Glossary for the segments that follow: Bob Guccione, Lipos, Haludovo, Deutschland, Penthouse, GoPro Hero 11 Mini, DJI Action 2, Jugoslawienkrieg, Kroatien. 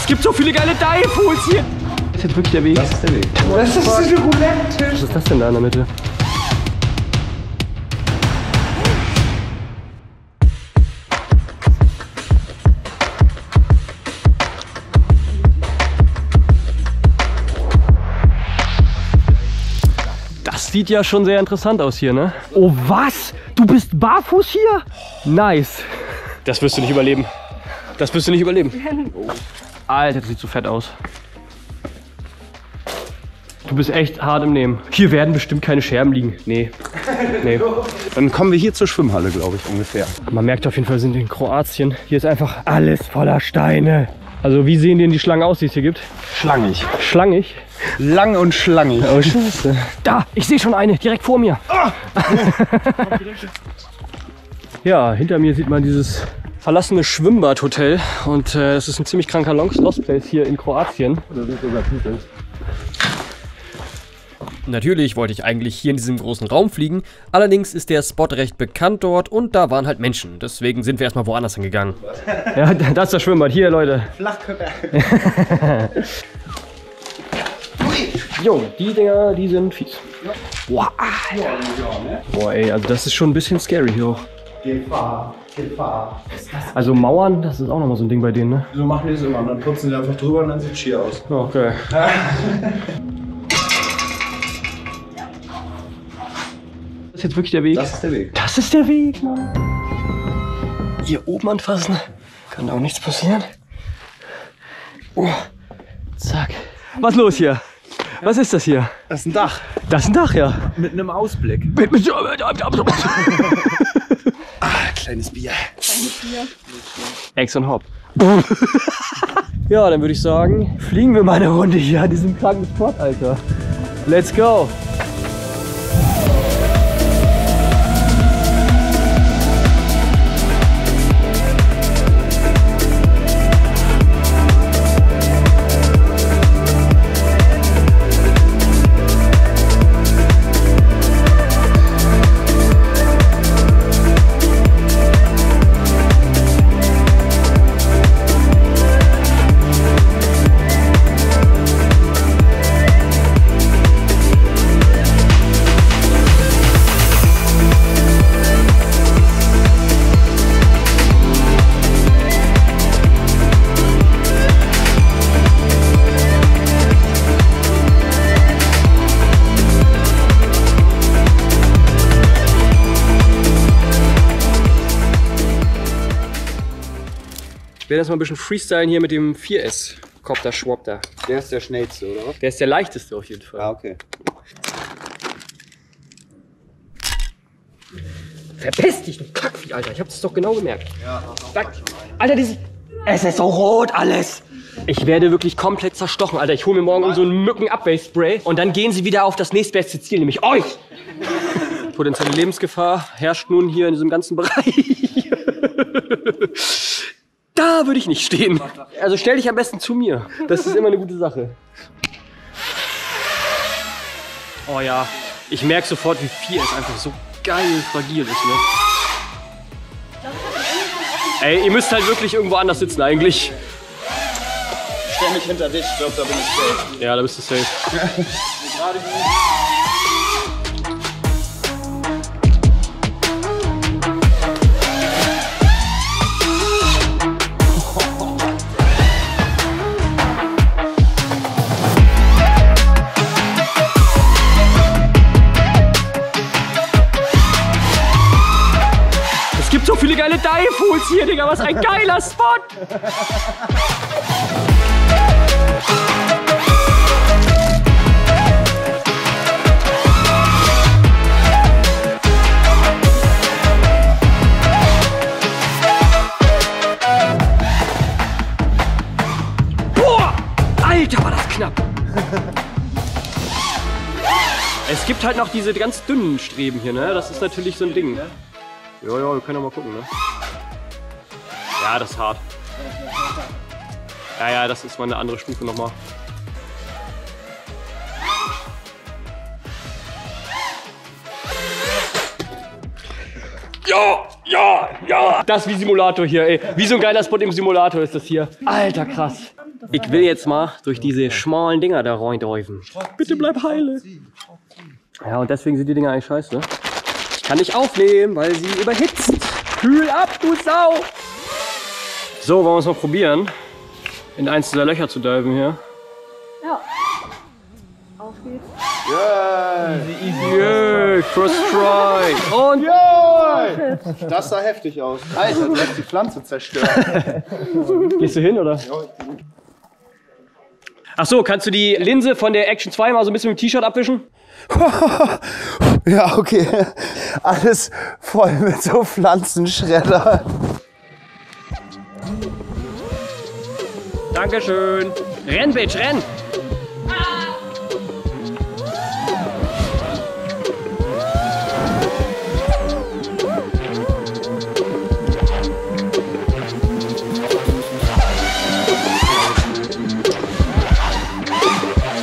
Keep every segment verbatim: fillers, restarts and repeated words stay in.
Es gibt so viele geile Dive-Holes hier. Das ist jetzt wirklich der Weg. Das ist der Weg. Das ist ein Roulette-Tisch. Was ist das denn da in der Mitte? Sieht ja schon sehr interessant aus hier, ne? Oh, was? Du bist barfuß hier? Nice. Das wirst du nicht überleben. Das wirst du nicht überleben. Alter, das sieht so fett aus. Du bist echt hart im Nehmen. Hier werden bestimmt keine Scherben liegen. Nee. Nee. Dann kommen wir hier zur Schwimmhalle, glaube ich, ungefähr. Man merkt auf jeden Fall, wir sind in Kroatien. Hier ist einfach alles voller Steine. Also wie sehen denn die Schlangen aus, die es hier gibt? Schlangig. Schlangig? Lang und schlangig. Oh, Scheiße. Da, ich sehe schon eine, direkt vor mir. Ah! Ja, hinter mir sieht man dieses verlassene Schwimmbadhotel. Und äh, das ist ein ziemlich kranker Lost Place hier in Kroatien. Oder sind sogar People. Natürlich wollte ich eigentlich hier in diesem großen Raum fliegen, allerdings ist der Spot recht bekannt dort und da waren halt Menschen. Deswegen sind wir erstmal woanders hingegangen. Ja, das ist das Schwimmbad. Hier, Leute. Flachköpfe. Jo, die Dinger, die sind fies. Boah, Boah, ey, also das ist schon ein bisschen scary hier auch. Gefahr, Gefahr. Also Mauern, das ist auch nochmal so ein Ding bei denen, ne? So machen die es immer. Dann putzen sie einfach drüber und dann sieht es schier aus. Okay. Das ist jetzt wirklich der Weg. Das ist der Weg. Das ist der Weg, Mann. Hier oben anfassen. Kann auch nichts passieren. Oh, zack. Was ist los hier? Was ist das hier? Das ist ein Dach. Das ist ein Dach, ja. Mit einem Ausblick. Mit, mit, ah, kleines Bier. Kleines Bier. Eggs on Hop. Ja, dann würde ich sagen, fliegen wir mal eine Runde hier an diesem kranken Spot, Alter. Let's go. Ich werde erstmal ein bisschen freestylen hier mit dem vier S. Kopter, Schwopter. Der ist der schnellste, oder was? Der ist der leichteste auf jeden Fall. Ah, okay. Verpiss dich, du Kackvieh, Alter. Ich hab das doch genau gemerkt. Ja, das auch schon Alter, dieses... Es ist so rot alles. Ich werde wirklich komplett zerstochen, Alter. Ich hole mir morgen so einen Mücken-Abwehrspray und dann gehen sie wieder auf das nächstbeste Ziel, nämlich euch. Potenzielle Lebensgefahr herrscht nun hier in diesem ganzen Bereich. Da würde ich nicht stehen. Also stell dich am besten zu mir. Das ist immer eine gute Sache. Oh ja, ich merke sofort, wie vier es einfach so geil fragil ist. Ne? Ey, ihr müsst halt wirklich irgendwo anders sitzen eigentlich. Ich stell mich hinter dich, ich glaube, da bin ich safe. Ja, da bist du safe. Viele geile Dive-Holes hier, Digga, was ein geiler Spot! Boah! Alter, war das knapp! Es gibt halt noch diese ganz dünnen Streben hier, ne? Das ist natürlich so ein Ding. Ja, ja, wir können ja mal gucken, ne? Ja, das ist hart. Ja, ja, das ist mal eine andere Stufe nochmal. Ja, ja, ja! Das ist wie Simulator hier, ey. Wie so ein geiler Spot im Simulator ist das hier. Alter, krass. Ich will jetzt mal durch diese schmalen Dinger da reindäufen. Bitte bleib heile. Ja, und deswegen sind die Dinger eigentlich scheiße. Ich kann nicht aufnehmen, weil sie überhitzt. Kühl ab, du Sau! So, wollen wir es mal probieren, in eins dieser Löcher zu diven hier. Ja. Auf geht's. Yeah. Easy, easy. Yeah. First try. Und yeah. Das sah heftig aus. Alter, du hast die Pflanze zerstört. Gehst du hin, oder? Ach so, kannst du die Linse von der Action zwei mal so ein bisschen mit dem T-Shirt abwischen? Ja, okay. Alles voll mit so Pflanzenschredder. Dankeschön. Renn, Bitch, renn!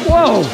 Wow!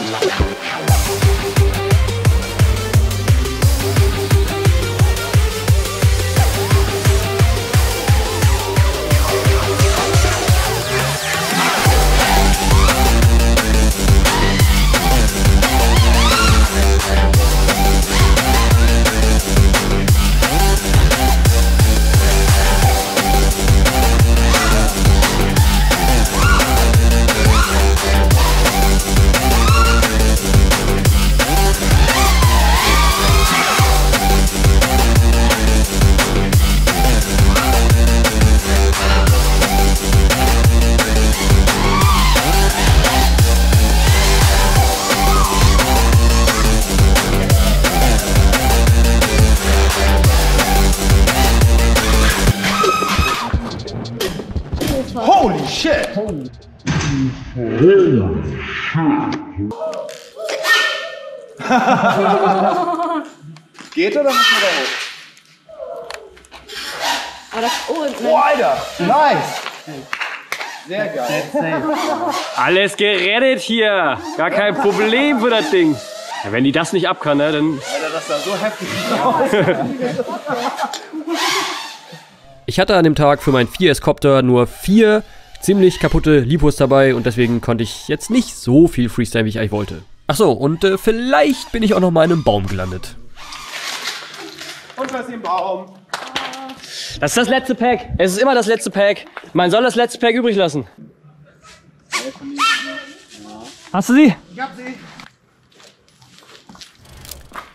Holy shit! Holy shit! Geht oder muss man da hoch? Das, oh, oh, Alter! Nice! Sehr geil. Alles gerettet hier! Gar kein Problem für das Ding. Ja, wenn die das nicht ab kann, ne, dann... Alter, das sah so heftig aus. Ich hatte an dem Tag für meinen vier S-Copter nur vier ziemlich kaputte Lipos dabei und deswegen konnte ich jetzt nicht so viel Freestyle, wie ich eigentlich wollte. Achso, und äh, vielleicht bin ich auch noch mal in einem Baum gelandet. Und was im Baum? Das ist das letzte Pack. Es ist immer das letzte Pack. Man soll das letzte Pack übrig lassen. Hast du sie? Ich hab sie.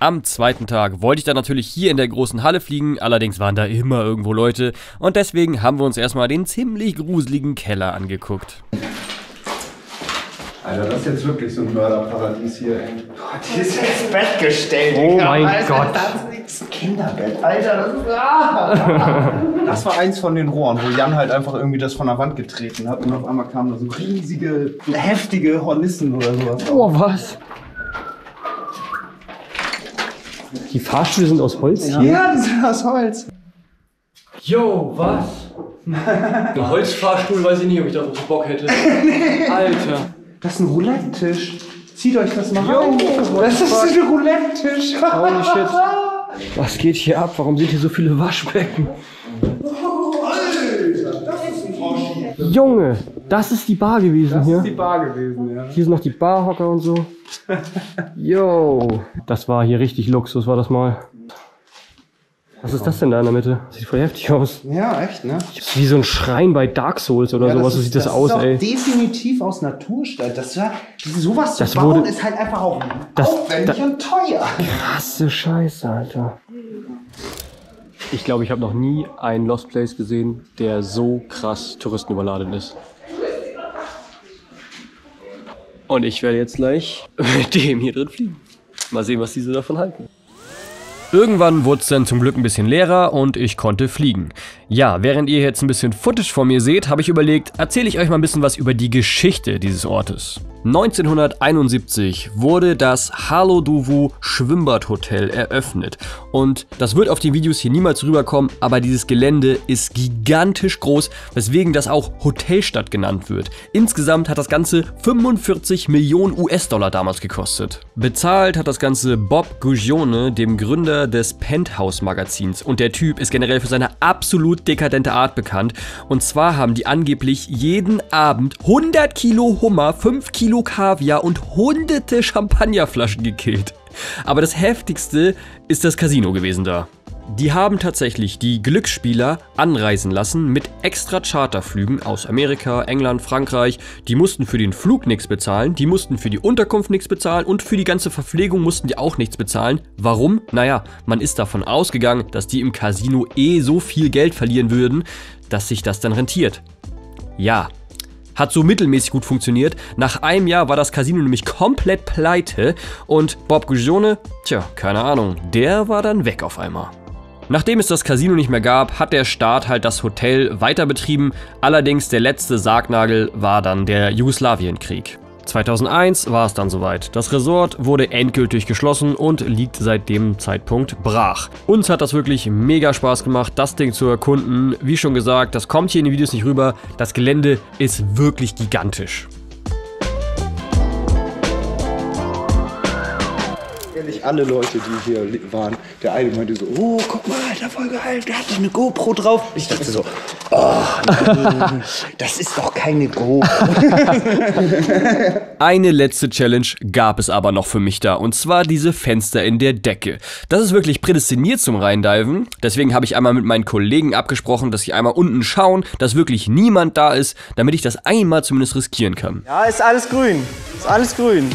Am zweiten Tag wollte ich dann natürlich hier in der großen Halle fliegen, allerdings waren da immer irgendwo Leute und deswegen haben wir uns erstmal den ziemlich gruseligen Keller angeguckt. Alter, das ist jetzt wirklich so ein Mörderparadies hier, ey. Gott, hier ist ins Bett gestellt. Oh mein Gott. Das ist ein Kinderbett, Alter. Das ist, ah, das war eins von den Rohren, wo Jan halt einfach irgendwie das von der Wand getreten hat und auf einmal kamen da so riesige, heftige Hornissen oder sowas. Oh, was? Die Fahrstühle sind aus Holz hier? Ja, die sind aus Holz. Yo, was? Ein Holzfahrstuhl, weiß ich nicht, ob ich darauf so Bock hätte. Nee. Alter. Das ist ein Roulette-Tisch. Zieht euch das mal Yo, rein. Das ist ein Roulette-Tisch. Holy shit. Was geht hier ab? Warum sind hier so viele Waschbecken? Oh, Alter, das ist ein Frosch. Junge, das ist die Bar gewesen das hier. Das ist die Bar gewesen, ja. Hier sind noch die Barhocker und so. Yo, das war hier richtig Luxus, war das mal. Was ist das denn da in der Mitte? Sieht voll heftig aus. Ja, echt, ne? Wie so ein Schrein bei Dark Souls oder ja, sowas, so sieht das, das aus, ey. Das ist definitiv aus Naturstein. Das war, sowas das zu bauen wurde, ist halt einfach auch das, aufwendig das, und teuer. Krasse Scheiße, Alter. Ich glaube, ich habe noch nie einen Lost Place gesehen, der so krass touristenüberladen ist. Und ich werde jetzt gleich mit dem hier drin fliegen. Mal sehen, was die so davon halten. Irgendwann wurde es dann zum Glück ein bisschen leerer und ich konnte fliegen. Ja, während ihr jetzt ein bisschen Footage von mir seht, habe ich überlegt, erzähle ich euch mal ein bisschen was über die Geschichte dieses Ortes. neunzehnhunderteinundsiebzig wurde das Haludovo Schwimmbadhotel eröffnet und das wird auf den Videos hier niemals rüberkommen, aber dieses Gelände ist gigantisch groß, weswegen das auch Hotelstadt genannt wird. Insgesamt hat das Ganze fünfundvierzig Millionen U S-Dollar damals gekostet. Bezahlt hat das Ganze Bob Guccione, dem Gründer des Penthouse Magazins, und der Typ ist generell für seine absolut dekadente Art bekannt, und zwar haben die angeblich jeden Abend hundert Kilo Hummer, fünf Kilo Kaviar und hunderte Champagnerflaschen gekillt. Aber das heftigste ist das Casino gewesen da. Die haben tatsächlich die Glücksspieler anreisen lassen mit extra Charterflügen aus Amerika, England, Frankreich. Die mussten für den Flug nichts bezahlen, die mussten für die Unterkunft nichts bezahlen und für die ganze Verpflegung mussten die auch nichts bezahlen. Warum? Naja, man ist davon ausgegangen, dass die im Casino eh so viel Geld verlieren würden, dass sich das dann rentiert. Ja. Hat so mittelmäßig gut funktioniert. Nach einem Jahr war das Casino nämlich komplett pleite und Bob Guccione, tja, keine Ahnung, der war dann weg auf einmal. Nachdem es das Casino nicht mehr gab, hat der Staat halt das Hotel weiter betrieben. Allerdings der letzte Sargnagel war dann der Jugoslawienkrieg. zweitausendeins war es dann soweit. Das Resort wurde endgültig geschlossen und liegt seit dem Zeitpunkt brach. Uns hat das wirklich mega Spaß gemacht, das Ding zu erkunden. Wie schon gesagt, das kommt hier in den Videos nicht rüber. Das Gelände ist wirklich gigantisch. Alle Leute, die hier waren, der eine meinte so, oh, guck mal, Alter, voll geil, der hatte eine GoPro drauf. Ich dachte so, oh, nein, das ist doch keine GoPro. Eine letzte Challenge gab es aber noch für mich da, und zwar diese Fenster in der Decke. Das ist wirklich prädestiniert zum Reindiven, deswegen habe ich einmal mit meinen Kollegen abgesprochen, dass sie einmal unten schauen, dass wirklich niemand da ist, damit ich das einmal zumindest riskieren kann. Ja, ist alles grün, ist alles grün.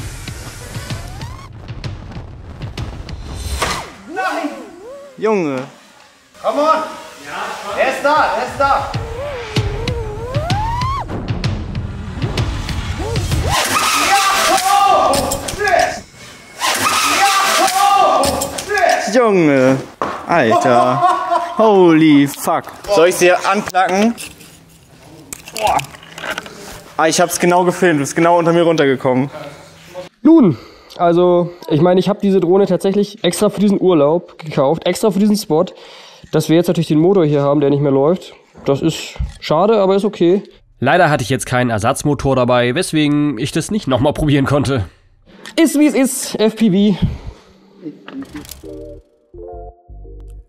Junge. Komm on! Ja, er ist da, er ist da! Ja, oh, shit. Ja, oh, shit. Junge! Alter! Holy fuck! Soll ich sie anplacken? Boah. Ah, ich hab's genau gefilmt, ist genau unter mir runtergekommen. Nun! Also, ich meine, ich habe diese Drohne tatsächlich extra für diesen Urlaub gekauft, extra für diesen Spot, dass wir jetzt natürlich den Motor hier haben, der nicht mehr läuft. Das ist schade, aber ist okay. Leider hatte ich jetzt keinen Ersatzmotor dabei, weswegen ich das nicht nochmal probieren konnte. Ist wie es ist, F P V.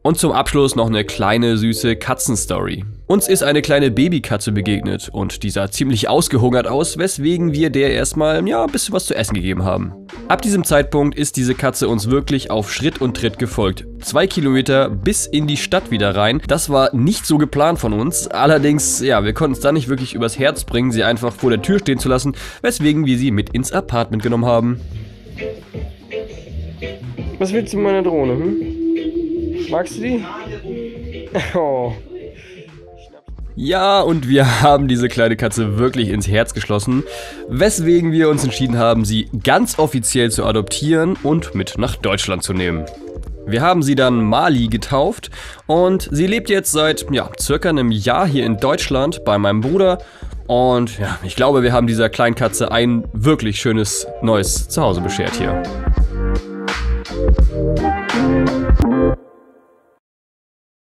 Und zum Abschluss noch eine kleine süße Katzenstory. Uns ist eine kleine Babykatze begegnet und die sah ziemlich ausgehungert aus, weswegen wir der erstmal, ja, ein bisschen was zu essen gegeben haben. Ab diesem Zeitpunkt ist diese Katze uns wirklich auf Schritt und Tritt gefolgt. Zwei Kilometer bis in die Stadt wieder rein. Das war nicht so geplant von uns. Allerdings, ja, wir konnten es da nicht wirklich übers Herz bringen, sie einfach vor der Tür stehen zu lassen, weswegen wir sie mit ins Apartment genommen haben. Was willst du mit meiner Drohne, hm? Magst du die? Oh. Ja, und wir haben diese kleine Katze wirklich ins Herz geschlossen, weswegen wir uns entschieden haben, sie ganz offiziell zu adoptieren und mit nach Deutschland zu nehmen. Wir haben sie dann Mali getauft und sie lebt jetzt seit, ja, circa einem Jahr hier in Deutschland bei meinem Bruder. Und ja, ich glaube, wir haben dieser kleinen Katze ein wirklich schönes neues Zuhause beschert hier.